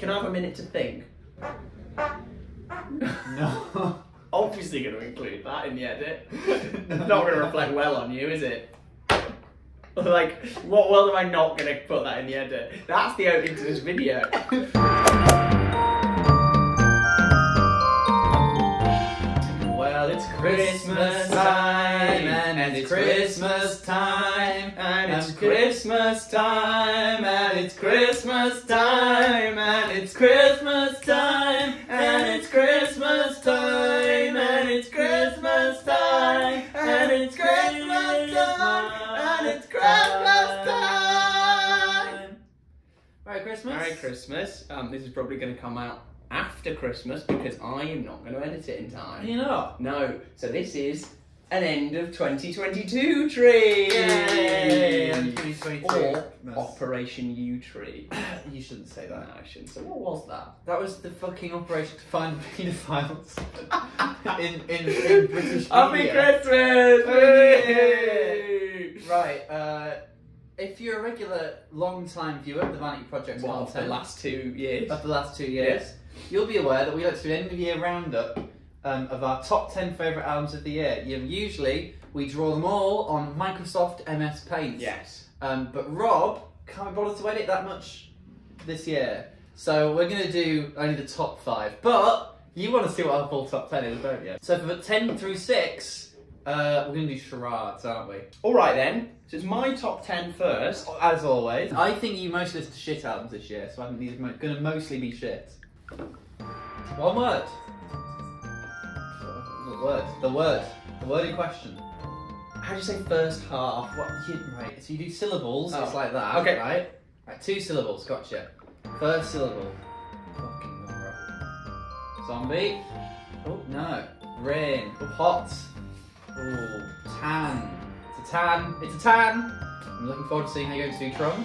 Can I have a minute to think? No. Obviously going to include that in the edit. No. Not going to reflect well on you, is it? Like, what world am I not going to put that in the edit? That's the opening to this video. Well, it's Christmas time, and it's Christmas time, and it's Christmas time, and it's Christmas time, and it's Christmas time, and it's Christmas time, and it's Christmas time, and it's Christmas time. It's Christmas time! Merry Christmas. Merry Christmas. This is probably going to come out after Christmas because I am not going to edit it in time. You're not? No. So this is an end of 2022 tree. Yay! 2022. Or Operation U tree. You shouldn't say that. No, I shouldn't. So what was that? That was the fucking operation to find pedophiles in British media. Happy Christmas! Yay! Right, if you're a regular long-time viewer of The Vanity Project of the last 2 years, you'll be aware that we like to do an end-of-year roundup of our top 10 favourite albums of the year. Usually, we draw them all on Microsoft MS Paint. Yes. But Rob can't be bothered to edit that much this year, so we're going to do only the top 5. But you want to see what our full top 10 is, don't you? So for 10 through 6... we're going to do charades, aren't we? Alright then, so it's my top 10 first. As always. I think you mostly listen to shit albums this year, so I think these are going to mostly be shit. One word. The word. The word. The word in question. How do you say first half? What? Right, so you do syllables, it's like that, okay. Right? Right, two syllables, gotcha. First syllable. Fucking number. Zombie. Oh, no. Rain. Oh, hot. Ooh, tan. It's a tan. It's a tan. I'm looking forward to seeing how you're going to do Tron.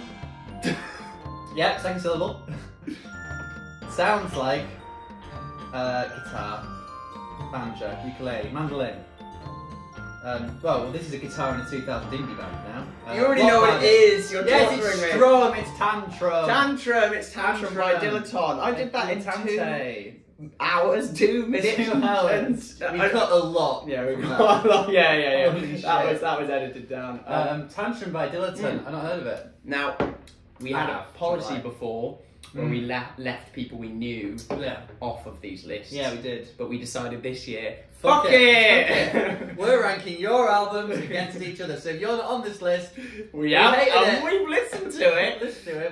Yep, second syllable. Sounds like guitar, banjo, ukulele, mandolin. Well, this is a guitar in a 2000 indie band now. You already know what it is. You're yes, it's Strum. It's Tantrum. Tantrum. It's Tantrum by Dilettante. I did that in Tantrum. Hours, 2 minutes, and we cut a lot. Yeah, we cut a lot. Yeah. That was edited down. Tantrum by Dilettante. I've not heard of it. Now, we had a policy before where we left people we knew off of these lists. Yeah, we did. But we decided this year, fuck it. We're ranking your albums against each other. So if you're not on this list, we've listened to it.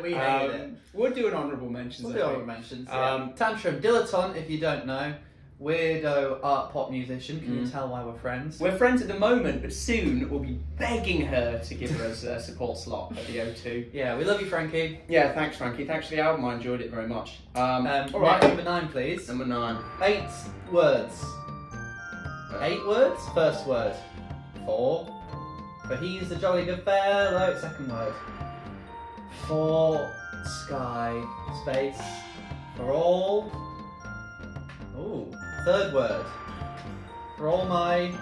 We hated it. We'll do an honourable mentions. We'll do honourable mentions. Tantrum, Dilettante, if you don't know, weirdo art pop musician. Can you tell why we're friends? We're friends at the moment, but soon we'll be begging her to give us a support slot at the O2. Yeah, we love you, Frankie. Yeah, thanks, Frankie. Thanks for the album. I enjoyed it very much. All right, number 9, please. Number 9. 8 words. 8 words. First word. 4. But he's a jolly good fellow. Second word. 4. Sky, space, for all. Ooh, third word. For all my.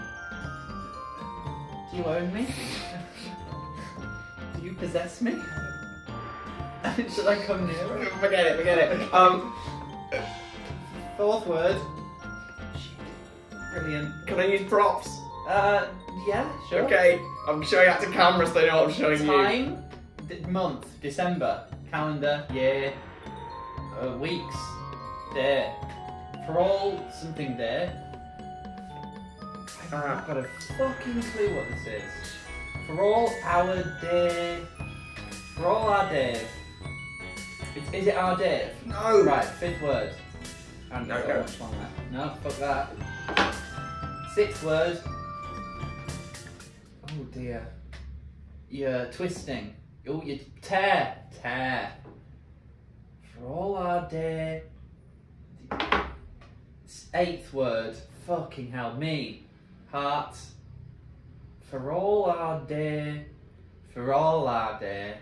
Do you own me? Do you possess me? Should I come nearer? Forget it. Fourth word. Brilliant. Can I use props? Yeah, sure. Okay, I'm showing out to camera so they know what I'm showing you. Time, month, December. Calendar, year, weeks, there. For all something there. I've got a fucking clue what this is. For all our day. For all our days. Is it our day? No! Right, fifth word. No, fuck that. Sixth word. Oh dear. You're twisting. Oh, you tear. For all our day. Eighth word. Fucking hell, me. Heart. For all our day. For all our day.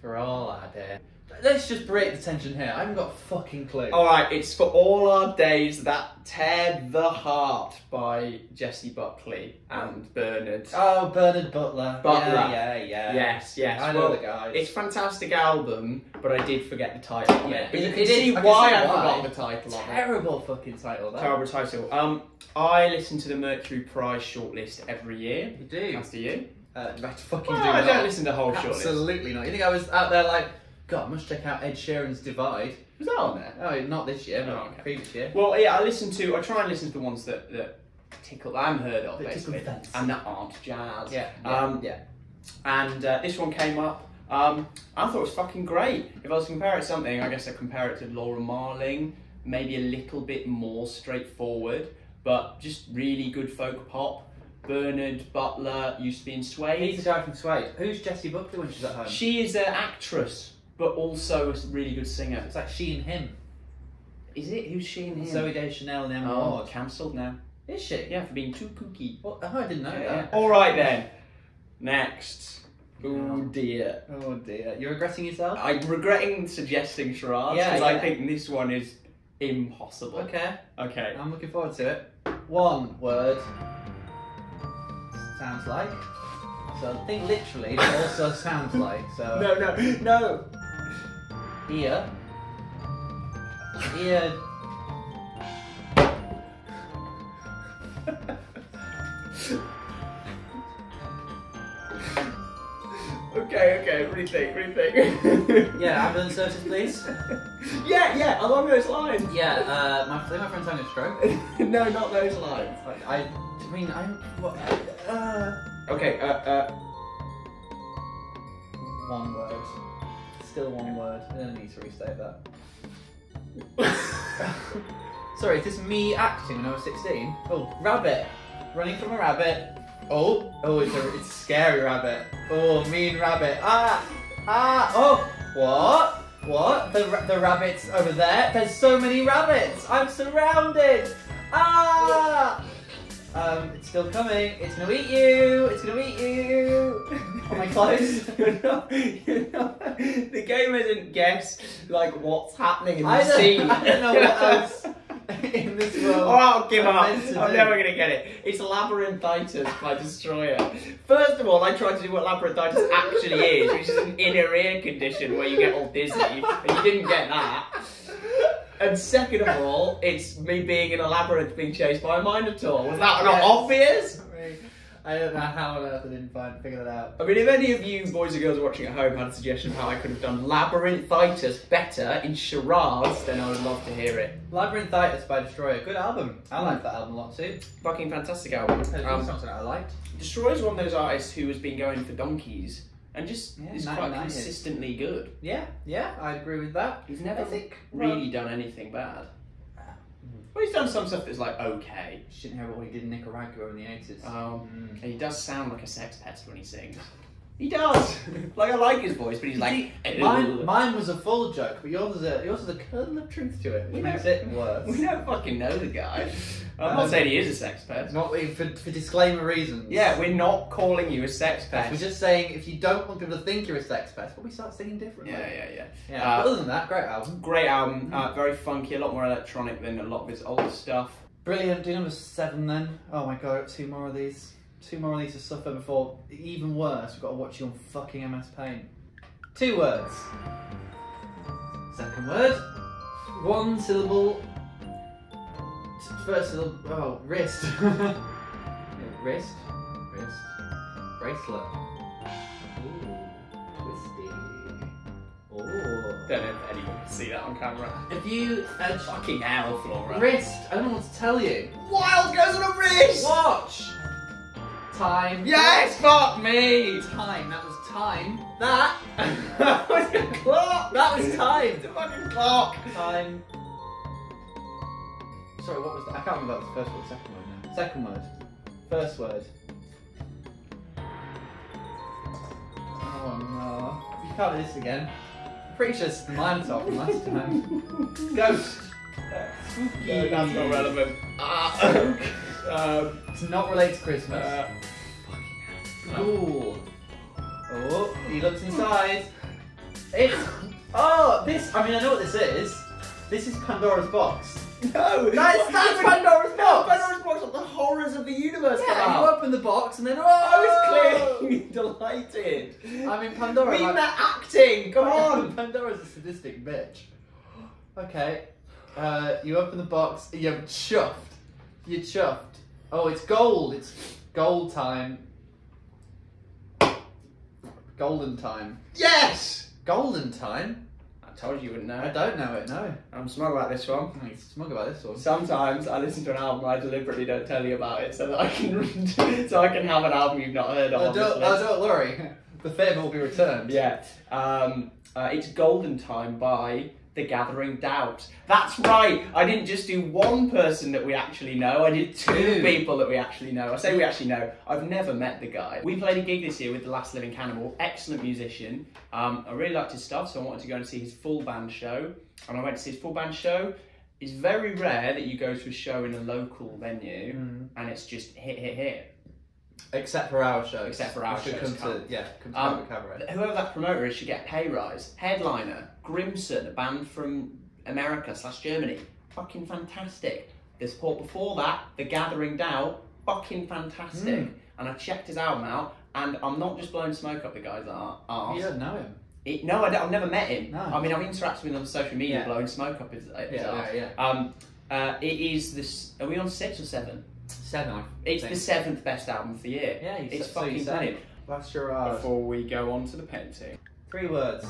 For all our day. Let's just break the tension here. I haven't got a fucking clue. Alright, it's For All Our Days That Tear the Heart by Jessie Buckley and Bernard. Oh, Bernard Butler. Yeah. Yes. I know the guys. It's a fantastic album, but I did forget the title. Yeah, but you can see why I forgot the title. Terrible fucking title, that. Terrible title. I listen to the Mercury Prize shortlist every year. You do? That's the year. I don't listen to the whole shortlist. Absolutely not. You think I was out there like... God, I must check out Ed Sheeran's Divide. Was that on there? Oh, not this year, but okay. Previous year. Well, yeah, I try and listen to the ones that tickle, that I'm heard of, basically. And that aren't jazz. Yeah. And this one came up. I thought it was fucking great. If I was to compare it to something, I guess I'd compare it to Laura Marling. Maybe a little bit more straightforward, but just really good folk pop. Bernard Butler used to be in Suede. He's the guy from Suede. Who's Jessie Buckley when she's at home? She is an actress, but also a really good singer. It's like She and Him. Is it? Who's She and Him? Zooey Deschanel and Emma Ward. Cancelled now. Is she? Yeah, for being too kooky. Oh, I didn't know that. All right then. Next. Oh dear. Oh dear. You're regretting yourself? I'm regretting suggesting charades because I think this one is impossible. Okay. I'm looking forward to it. One word. Sounds like. So I think literally, but also sounds like. So. No. Ear. Okay, rethink. Yeah, ambulance services, please. Yeah, along those lines. Yeah, my friend's having a stroke. No, not those lines. One word. Still one word. I don't need to restate that. Sorry, is this me acting when I was 16? Oh, rabbit. Running from a rabbit. Oh, it's a scary rabbit. Oh, mean rabbit. Oh, what? The rabbit's over there. There's so many rabbits. I'm surrounded. It's still coming. It's gonna eat you. Am I close? You're not. The game isn't guess like what's happening in the scene. I don't know what else in this world. Oh, I'll give up. I'm never gonna get it. It's Labyrinthitis by Destroyer. First of all, I tried to do what labyrinthitis actually is, which is an inner ear condition where you get all dizzy, and you didn't get that. And second of all, it's me being in a labyrinth being chased by a minotaur. Was that not obvious? I don't know how on earth I didn't figure that out. I mean, if any of you boys and girls watching at home had a suggestion of how I could have done Labyrinthitis better in charades, then I would love to hear it. Labyrinthitis by Destroyer. Good album. I like that album a lot too. Fucking fantastic album. Something that I liked. Destroyer's one of those artists who has been going for donkeys and just is quite consistently good. Yeah, I agree with that. He's never really done anything bad. Well, he's done some stuff that's like okay. You shouldn't hear about what he did in Nicaragua in the 80s. And he does sound like a sex pest when he sings. He does. Like I like his voice, but he's like. Mine was a full joke, but yours is a kernel of truth to it. Which makes it worse. We don't fucking know the guy. I'm not saying he is a sex pest. Not for disclaimer reasons. Yeah, we're not calling you a sex pest. We're just saying if you don't want people to think you're a sex pest, well, we start singing differently. Yeah. But other than that, great album. Very funky, a lot more electronic than a lot of his older stuff. Brilliant. Do number 7 then. Oh my god, two more of these. Two more of these to suffer before, even worse, we've got to watch you on fucking MS Paint. 2 words. Second word. 1 syllable. First syllable. Oh, wrist. Wrist. Bracelet. Ooh. Twisty. Ooh. Don't know if anyone can see that on camera. If you... fucking hell, Flora. Wrist. I don't know what to tell you. Wild goes on a wrist! Watch! Time. Yes, fuck me! Time, that was time. That was the clock! That was time! The fucking clock! Time. Sorry, what was that? I can't remember that was the first word, second word now. Second word. First word. Oh no. You can't do this again. I'm pretty sure it's the minotaur from last time. Ghost! Spooky. No, that's not relevant. It's not related to Christmas. Fucking hell. Cool. Oh, he looks inside. It's Oh, this, I mean, I know what this is. This is Pandora's Box. No! That's Pandora's Box! Pandora's Box, like the horrors of the universe. Yeah, you open the box and then, oh, I was clearly delighted. I mean, Pandora... We met acting, come on! Pandora's a sadistic bitch. Okay, you open the box, you're chuffed. You're chuffed. Oh, it's gold time. Golden time. Yes! Golden time? I told you you wouldn't know. I don't know it, no. I'm smug about this one. I'm smug about this one. Sometimes I listen to an album and I deliberately don't tell you about it so that I can so I can have an album you've not heard of. Don't worry. The favour will be returned. Yeah. It's Golden Time by The Gathering Doubt. That's right. I didn't just do one person that we actually know. I did two people that we actually know. I say we actually know. I've never met the guy. We played a gig this year with The Last Living Cannibal. Excellent musician. I really liked his stuff, so I wanted to go and see his full band show. And I went to see his full band show. It's very rare that you go to a show in a local venue and it's just hit, hit, hit. Except for our show. Except for our show. Yeah, come to Cabaret. Whoever that promoter is should get a pay rise. Headliner, Grimson, a band from America/Germany. Fucking fantastic. The support before that, The Gathering Doubt, fucking fantastic. And I checked his album out, and I'm not just blowing smoke up the guy's arse. You don't know him? No, I've never met him. No. I mean, I've interacted with him on social media, blowing smoke up his arse. It is this. Are we on 6 or 7? 7th. It's the 7th best album of the year. Yeah, it's fucking brilliant. That's your ass. Before we go on to the painting. 3 words.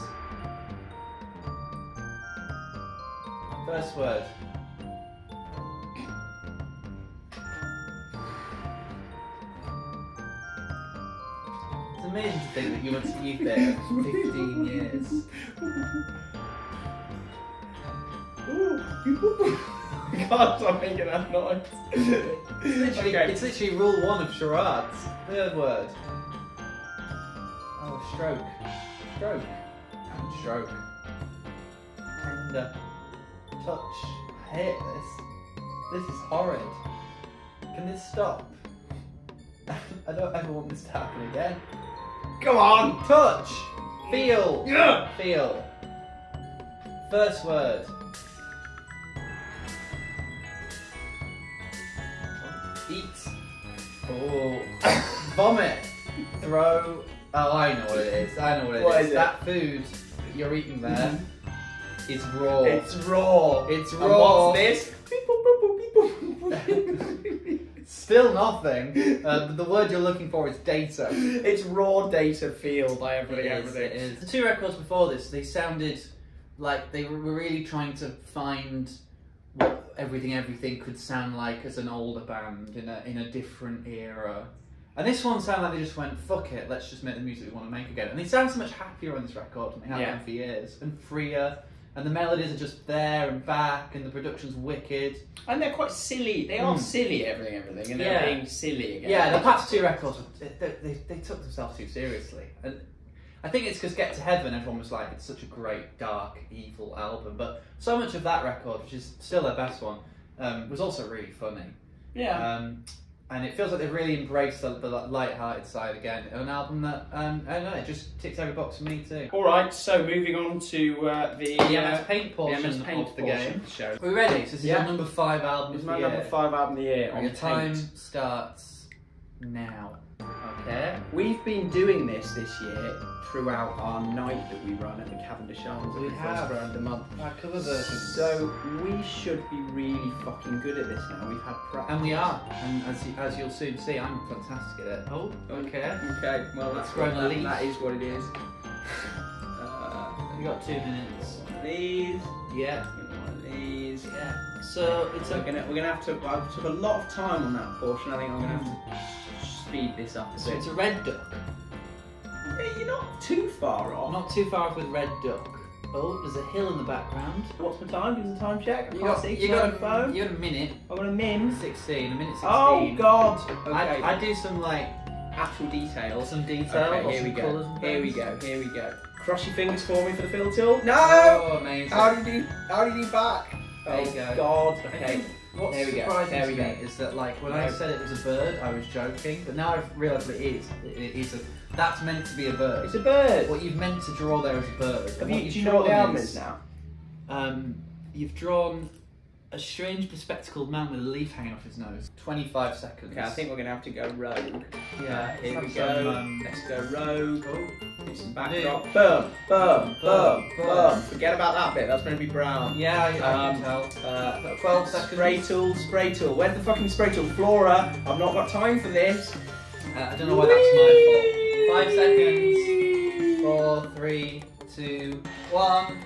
First word. It's amazing to think that you went to youth there for 15 years. Ooh. God, stop making that noise. It's literally rule 1 of charades. 3rd word. Oh, stroke. Stroke. And stroke. Tender. Touch. I hate this. This is horrid. Can this stop? I don't ever want this to happen again. Come on! Touch! Feel! Yeah. Feel. 1st word. Eat. Oh. Vomit. Throw. Oh, I know what it is. I know what it is. That food that you're eating there is raw. It's raw. It's raw. And what's this? Still nothing. But the word you're looking for is data. It's raw data feel by everything. The 2 records before this, they sounded like they were really trying to find what Everything could sound like as an older band in a different era, and this one sounded like they just went, fuck it, let's just make the music we want to make again. And they sound so much happier on this record than they have been for years, and freer, and the melodies are just there and back, and the production's wicked, and they're quite silly. They are silly, everything, and they're being silly again. Yeah, the past 2 records, they took themselves too seriously, and I think it's because Get To Heaven, everyone was like, it's such a great, dark, evil album. But so much of that record, which is still their best one, was also really funny. Yeah. And it feels like they've really embraced the light-hearted side again. An album that, I don't know, it just ticks every box for me too. Alright, so moving on to the MS Paint portion of the game. Show. Are we ready? So this is our number 5 album of the year. It's my number 5 album of the year. Your time starts now. Okay. We've been doing this year throughout our night that we run at the Cavendish Arms. We have around the month. Our cover version. So we should be really fucking good at this now. We've had practice. And we are. And as you'll soon see, I'm fantastic at it. Oh, okay. Okay. Well, that's right. That is what it is. We've got 2 minutes. These. Yeah. These. Yeah. So it's we're gonna have to. I've took a lot of time on that portion. I think I'm gonna have to speed this up a bit. So it's a red duck. You're not too far off. Not too far off with red duck. Oh, there's a hill in the background. What's my time? Give us a time check. You got a minute. I got a min. 16. A minute 16. Oh God. Okay. I do some like actual details. Some details. Okay, here we go. Here we go. Cross your fingers for me for the fill tilt. No. Oh, amazing. How did you back? There you go. God. Okay. What's surprising to me is that, like, when I said it was a bird, I was joking, but now I've realised it is a That's meant to be a bird. It's a bird. What you've meant to draw there is a bird. Do you know what the album is now? You've drawn a strange bespectacled man with a leaf hanging off his nose. 25 seconds. Okay, I think we're going to have to go rogue. Yeah, here we go. Let's go rogue. Oh, do some backdrop. Boom, boom, boom, boom. Forget about that bit, that's going to be brown. Yeah, I can tell. 12 seconds. Spray tool, spray tool. Where's the fucking spray tool? Flora, I've not got time for this. I don't know why that's my fault. 5 seconds. 4, 3, 2, 1.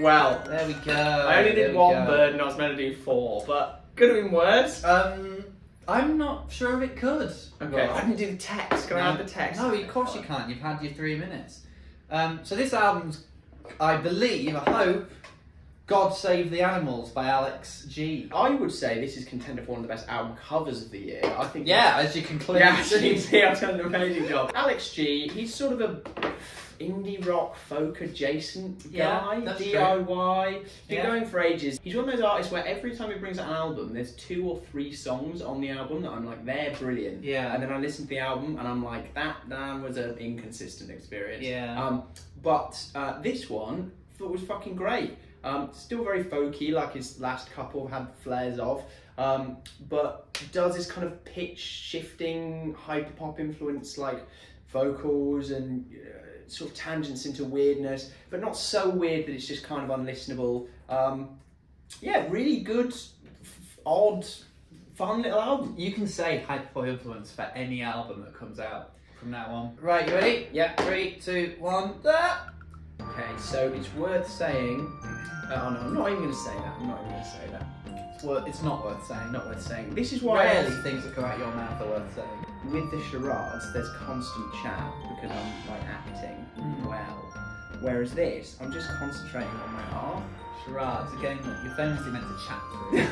Well, there we go. I only did one bird and I was meant to do 4, but could have been worse. I'm not sure if it could. Okay, I didn't do the text. Can I add the text? No, of course you can't. You've had your 3 minutes. So this album's, I believe, I hope, God Save the Animals by Alex G. I would say this is contender for one of the best album covers of the year. I think. Yeah, as you can clearly see, I've done an amazing job. Alex G, he's sort of a indie rock folk adjacent guy, DIY. He's been going for ages. He's one of those artists where every time he brings out an album, there's 2 or 3 songs on the album that I'm like, they're brilliant. Yeah. And then I listen to the album and I'm like, that was an inconsistent experience. Yeah. But this one I thought was fucking great. Still very folky, like his last couple had flares of, but does this kind of pitch shifting hyper pop influence like vocals and sort of tangents into weirdness, but not so weird that it's just kind of unlistenable. Yeah, really good, odd, fun little album. You can say hyperpop influence for any album that comes out from that one. Right, you ready? Yeah. 3, 2, 1. Ah! Okay, so it's worth saying. Oh no, I'm not even going to say that. I'm not even going to say that. Well, it's not worth saying. Not worth saying. This is why rarely things that come out your mouth are worth saying. With the charades, there's constant chat because I'm like acting well. Whereas this, I'm just concentrating on my art. Charades, again, you're famously meant to chat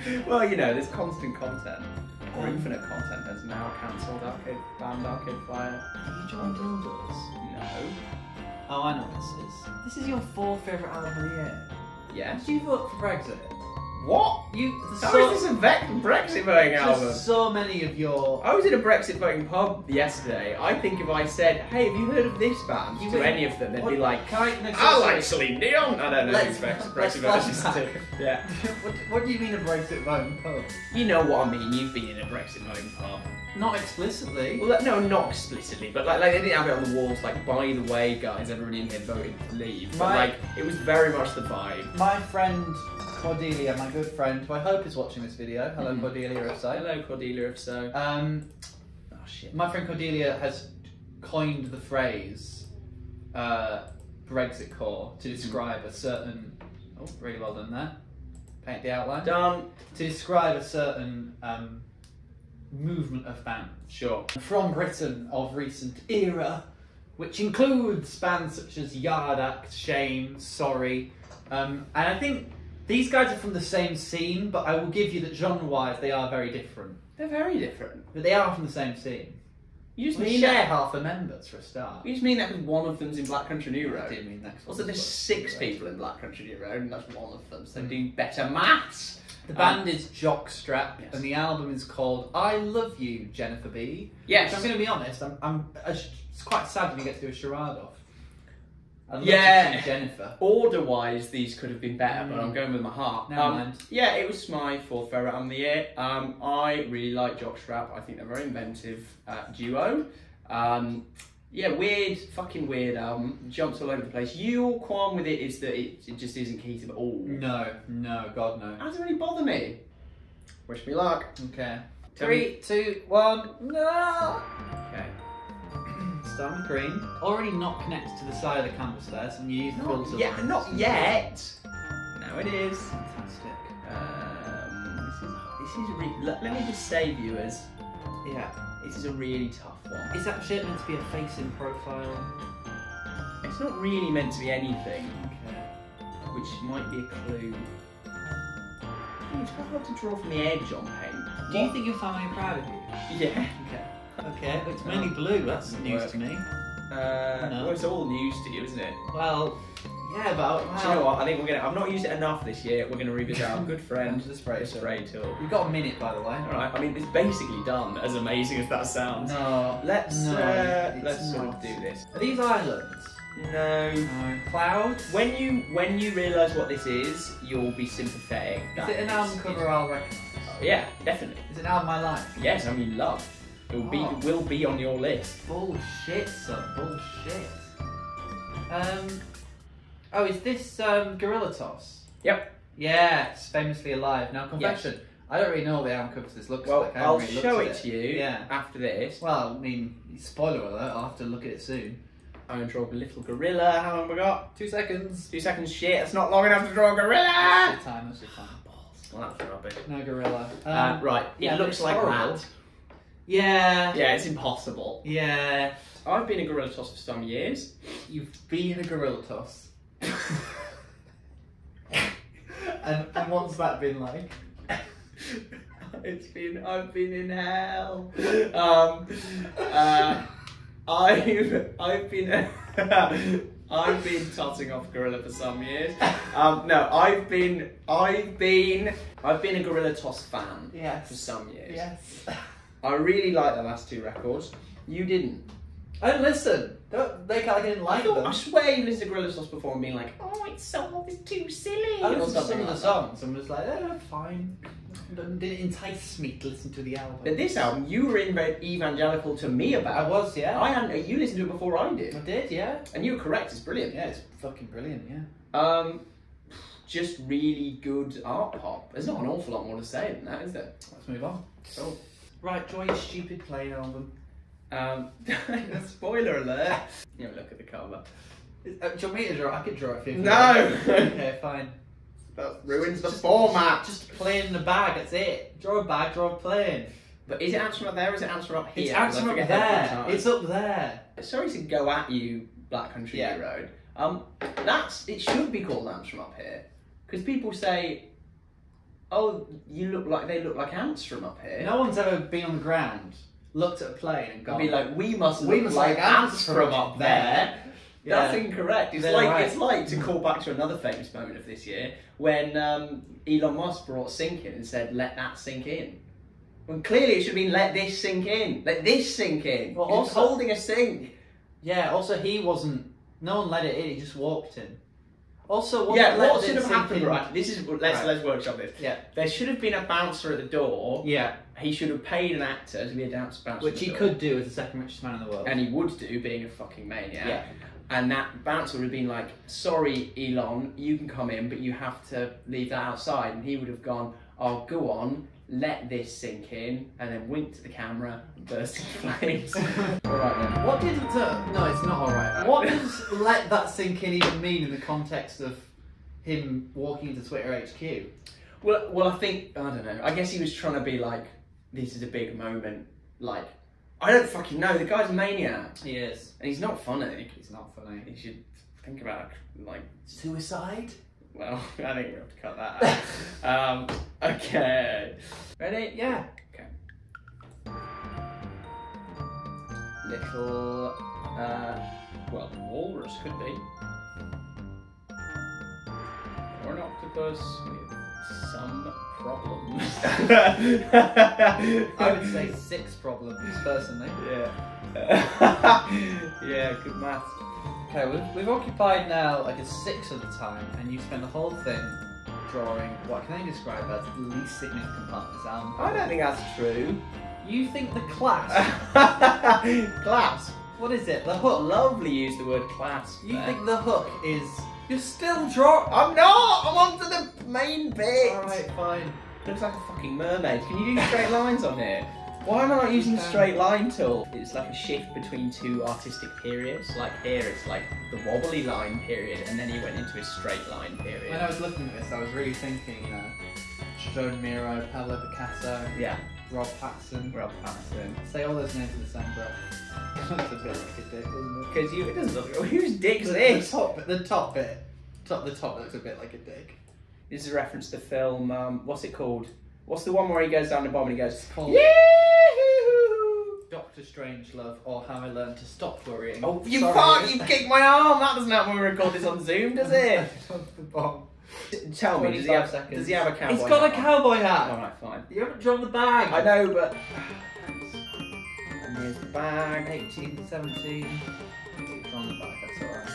through. Well, you know, there's constant content. Or infinite content that's now cancelled. Arcade Fire. Are you drawing dildos? No. Oh, I know what this is. This is your 4th favourite album of the year. Yes. Did you vote for Brexit? What? How is this a Brexit voting album? So many of your... I was in a Brexit voting pub yesterday. I think if I said, hey, have you heard of this band? To any of them, they'd be like, I like Celine Dion. I don't know who's Brexit voting pub. Yeah. What do you mean a Brexit voting pub? You know what I mean. You've been in a Brexit voting pub. Not explicitly. Well, no, not explicitly, but like they didn't have it on the walls, like, by the way, guys, everybody in here voted to leave. But like, it was very much the vibe. My friend Cordelia, my good friend, who I hope is watching this video. Hello, Cordelia, if so. Hello, Cordelia, if so. Oh, shit. My friend Cordelia has coined the phrase Brexit core to describe a certain... Oh, really well done there. Paint the outline. Done. To describe a certain... movement of bands from Britain of recent era, which includes bands such as Yard Act, Shame, Sorry, and I think these guys are from the same scene, but I will give you that genre-wise they are very different. They're very different. But they are from the same scene. You just mean share half the members for a start. You just mean that because one of them's in Black Country New Road. I didn't mean that. Also, there's 6 people in Black Country New Road, and that's one of them, so they're doing better maths. The band is Jockstrap, and the album is called I Love You, Jennifer B. Yes. Which I'm going to be honest, it's quite sad when you get to do a charade off. I love to see Jennifer. Order-wise, these could have been better, but I'm going with my heart. Never mind. Yeah, it was my 4th favourite album of the year. I really like Jockstrap. I think they're a very inventive duo. Yeah, weird, fucking weird album. Jumps all over the place. Your qualm with it is that it just isn't cohesive at all. No, no, God, no. That doesn't really bother me. Wish me luck. Okay. 3, 2, 1, no! Okay. Starting with green. Already not connected to the side of the canvas there, so I'm going to use the filter. Yeah, not yet! Now it is. Fantastic. Let me just say, viewers. Yeah. This is a really tough one. Is that shit meant to be a facing profile? It's not really meant to be anything. Okay. Which might be a clue. Oh, it's quite hard to draw from the edge on paint. Do you think your family are proud of you? Yeah. Okay, it's mainly blue, that's news to me. No. Well, it's all news to you, isn't it? Well, Yeah, but wow. Do you know what? I think we're gonna. I've not used it enough this year. We're gonna revisit our good friend, the spray tool. You've got a minute, by the way. All right. I mean, it's basically done. As amazing as that sounds. No. Let's sort of do this. Are these islands? No. Clouds. When you realise what this is, you'll be sympathetic. Is it an album cover? I'll recognise. Yeah, definitely. Is it now my life? Yes, I mean love. It will be on your list. Bullshit, son. Bullshit. Oh, is this Gorilla Toss? Yep. Yeah, it's famously alive. Now, Confection. Yes. I don't really know what the album cover this looks like. I'll really show it to you after this. Well, I mean, spoiler alert, I'll have to look at it soon. I'm gonna draw a little gorilla. How long have we got? 2 seconds. 2 seconds, shit. That's not long enough to draw a gorilla! That's your time, that's your time. Well, that's rubbish. No gorilla. Right, yeah, it looks like that. Yeah. Yeah, it's impossible. Yeah. I've been a Gorilla Toss for some years. You've been a Gorilla Toss. and what's that been like? I've been in hell. I've been totting off gorilla for some years. No, I've been a Gorilla Toss fan for some years. Yes. I really like the last two records. You didn't. I didn't listen. I didn't like them. I swear you listened to Gorilla Toss before and being like, oh, it's too silly. I listened to some of the songs and was like, oh, fine. It didn't entice me to listen to the album. But this album, you were in very evangelical to me about. I was, yeah. You listened to it before I did. I did, yeah. And you were correct, it's brilliant. Yeah, it's fucking brilliant, yeah. Just really good art pop. There's not an awful lot more to say than that, is there? Let's move on. Cool. Right, draw your stupid plane album. Spoiler alert. You know, look at the cover. Do you want me to draw? I could draw it for you. No! Okay, fine. That ruins the format. Just plane in the bag, that's it. Draw a bag, draw a plane. But is it Answer Up There or is it Answer Up Here? It's Answer Up There. It's up there. Sorry to go at you, Black Country New Road. It should be called Ants From Up Here. Because people say, oh, they look like ants from up here. No one's ever been on the ground, looked at a plane and gone. Be like, we must look like ants from up there. Yeah. That's incorrect. It's like to call back to another famous moment of this year when Elon Musk brought Sink In and said, let that sink in. When clearly it should mean let this sink in. Let this sink in. Well, also, holding a sink. Yeah, also no one let it in, he just walked in. Also, what should have happened, right? Let's workshop this. Yeah. There should have been a bouncer at the door. Yeah. He should have paid an actor to be a bouncer. Which he could do as the second richest man in the world. And he would do, being a fucking maniac. Yeah. And that bouncer would have been like, sorry, Elon, you can come in, but you have to leave that outside. And he would have gone, oh, go on, let this sink in, and then winked at the camera and burst into flames. Alright then. What did no, it's not alright. What does let that sink in even mean in the context of him walking into Twitter HQ? Well, I think, I don't know, I guess he was trying to be like, this is a big moment, like, I don't fucking know, the guy's a maniac. He is. And he's not funny. He's not funny. You should think about, like... Suicide? Well, I think we have to cut that out. Okay. Ready? Yeah. Okay. Little... well, walrus could be. Or an octopus with some... problems. I would say 6 problems, personally. Yeah. Yeah, good math. Okay, we've occupied now like a 6 of the time, and you spend the whole thing drawing what can I describe as the least significant part of this album. I don't think that's true. You think the clasp? Clasp? What is it? The hook. Lovely use the word clasp. You think the hook is... You're still drawing. I'm not! I'm on to the main bit! Alright, fine. Looks like a fucking mermaid. Can you do straight lines on here? Why am I not using the straight line tool? It's like a shift between two artistic periods. Like here, it's like the wobbly line period, and then he went into a straight line period. When I was looking at this, I was really thinking, you know, Joan Miro, Pablo Picasso, Rob Paxson. Say all those names in the same breath. That's a bit like a dick, isn't it? Because you, it doesn't look. Whose dick's this? The top bit looks a bit like a dick. This is a reference to the film. What's it called? What's the one where he goes down the bomb and he goes? It's called Doctor Strange Love or How I Learned to Stop Worrying. Oh, you fart! You kicked my arm! That doesn't happen when we record this on Zoom, does it? Tell me, does he have a cowboy hat? He's got a cowboy hat! Alright, fine. You haven't dropped the bag! I know, but... And here's the bag, 18, 17... It's on the bag, that's alright.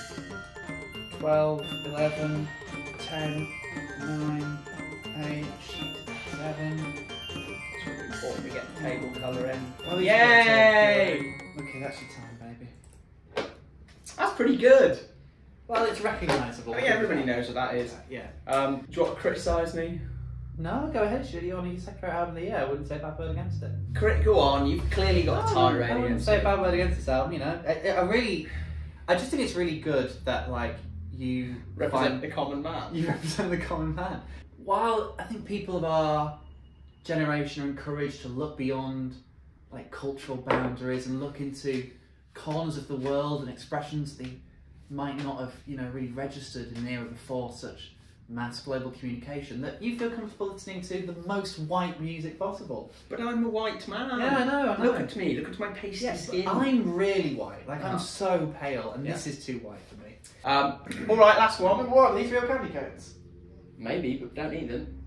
12, 11, 10, 9, 8, 7... We get the table colour in. Well, yay! Okay, that's your time, baby. That's pretty good. Well, it's recognisable. I think everybody knows what that is. Yeah. Do you want to criticise me? No, go ahead, Shirley. You're on your second album of the year. I wouldn't say a bad word against it. Go on, you've clearly got a tirade. I wouldn't say a bad word against this album, you know. I just think it's really good that, like, you... Represent the common man. You represent the common man. While I think people of our generation are encouraged to look beyond like cultural boundaries and look into corners of the world and expressions they might not have, you know, really registered in the era before such mass global communication, that you feel comfortable listening to the most white music possible. But I'm a white man. Yeah, I know. Look at me, look at my pasty skin. I'm really white, like I'm so pale, and this is too white for me. All right, last one. What, these real candy coats? Maybe, but don't eat them.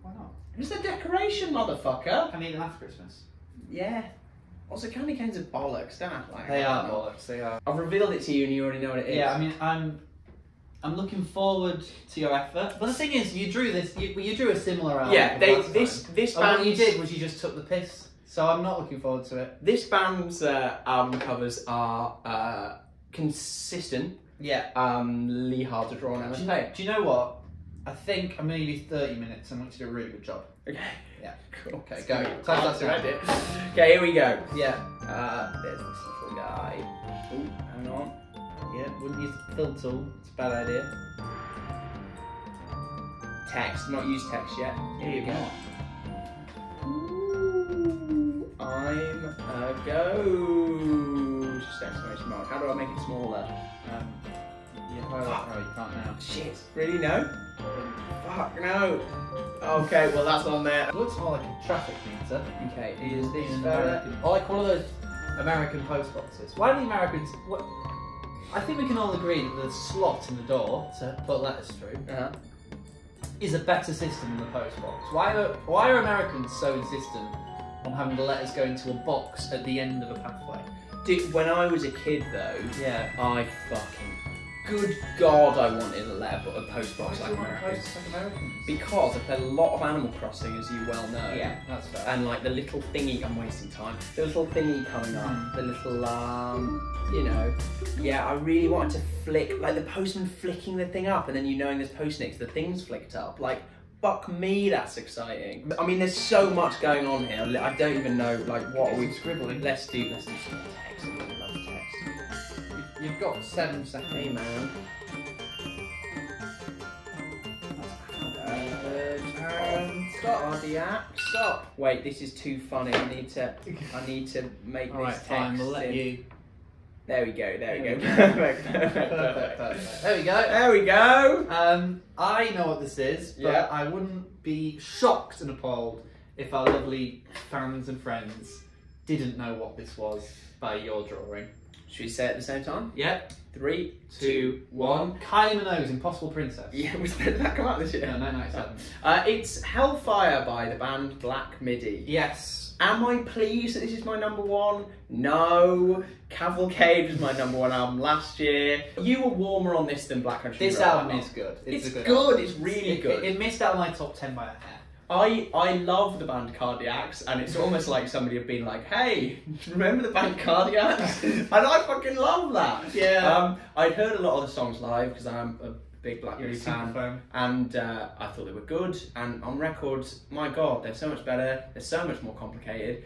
Why not? It's a decoration, motherfucker! I mean, last Christmas. Yeah. Also, candy canes are bollocks, don't I? Like, they are bollocks, they are. I've revealed it to you and you already know what it is. Yeah, I mean, I'm looking forward to your effort. But the thing is, you drew this, you drew a similar album. Yeah, this band... What you did was you just took the piss, so I'm not looking forward to it. This band's album covers are consistent. Yeah. Hard to draw now. Do you know what? I think I'm going to give you 30 minutes and I want you to do a really good job. Okay. Yeah. Cool. Okay, go. That's the idea. Okay, here we go. Yeah. There's this little guy. Ooh, hang on. Yeah, wouldn't use the fill tool. It's a bad idea. Text. Not used text yet. Here we go. Ooh, I'm a ghost! Exclamation mark. How do I make it smaller? Oh, you can't now. Shit. Really? No? Fuck, no. Okay, well that's on there. It looks more like a traffic meter. Okay, is this American? Or like one of those American post boxes. Why do the Americans... What? I think we can all agree that the slot in the door to put letters through is a better system than the post box. Why are Americans so insistent on having the letters go into a box at the end of a pathway? Dude, when I was a kid though, I fucking... Good God, I wanted a letter, but a postbox like Americans. Because I played a lot of Animal Crossing, as you well know. Yeah, that's fair. And like the little thingy, I'm wasting time. The little thingy coming up, the little you know, I really wanted to flick, like the postman flicking the thing up, and then you knowing there's post-nits, the thing's flicked up. Like, fuck me, that's exciting. I mean, there's so much going on here. I don't even know like what are we scribbling. Let's do some text. I love text. You've got 7 seconds. Hey, man. Stop, stop. Wait, this is too funny. I need to make all this text. All right, fine, we'll let you. There we go. Perfect. There we go. I know what this is, but I wouldn't be shocked and appalled if our lovely fans and friends didn't know what this was by your drawing. Should we say it at the same time? Yeah. 3, 2, 1. Kylie Minogue's Impossible Princess. Yeah, did that come out this year? No, it hasn't. It's Hellfire by the band Black Midi. Yes. Am I pleased that this is my number one? No. Cavalcade was my number one album last year. You were warmer on this than Black Country New Road. This album is good. It's good. It's really good. It missed out on my top 10 by a hair. I love the band Cardiacs, and it's almost like somebody had been like, hey, remember the band Cardiacs? And I fucking love that. Yeah. I'd heard a lot of the songs live because I'm a big Black Midi fan, and I thought they were good. And on records, my God, they're so much better. They're so much more complicated.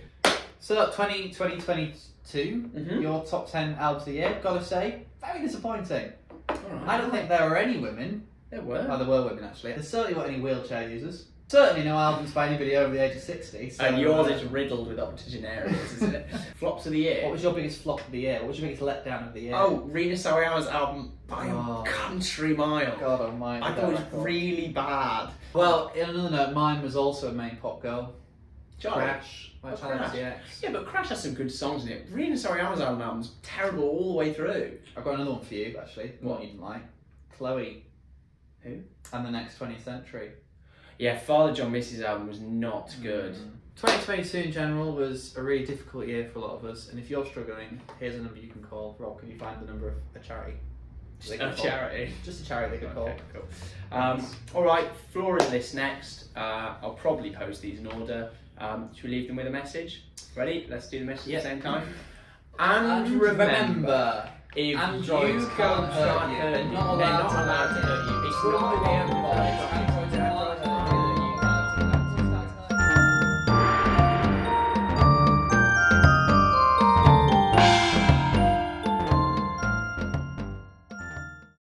So look, 2022, your top 10 albums of the year, gotta say, very disappointing. Right. I don't think there were any women. There were. Oh, there were women actually. There certainly weren't any wheelchair users. Certainly no albums by anybody over the age of 60. So and yours is riddled with octogenarians, isn't it? Flops of the year. What was your biggest flop of the year? What was your biggest letdown of the year? Oh, Rina Sawayama's album by a country mile. God almighty. I thought it was really bad. Well, on another note, mine was also a main pop girl. Crash by Cardiacs. Yeah, but Crash has some good songs in it. Really Sorry Arms album's terrible all the way through. I've got another one for you, actually. What you didn't like. Chloe. Who? And the Next 20th Century. Yeah, Father John Missy's album was not good. 2022 in general was a really difficult year for a lot of us, and if you're struggling, here's a number you can call. Rob, can you find the number of a charity? Just a charity. Just a charity they could call. Cool. Alright, Flora's list next. I'll probably post these in order. Should we leave them with a message? Ready? Let's do the message at the same time. And remember, if androids can't hurt you, they're not allowed to hurt you. It's not the damn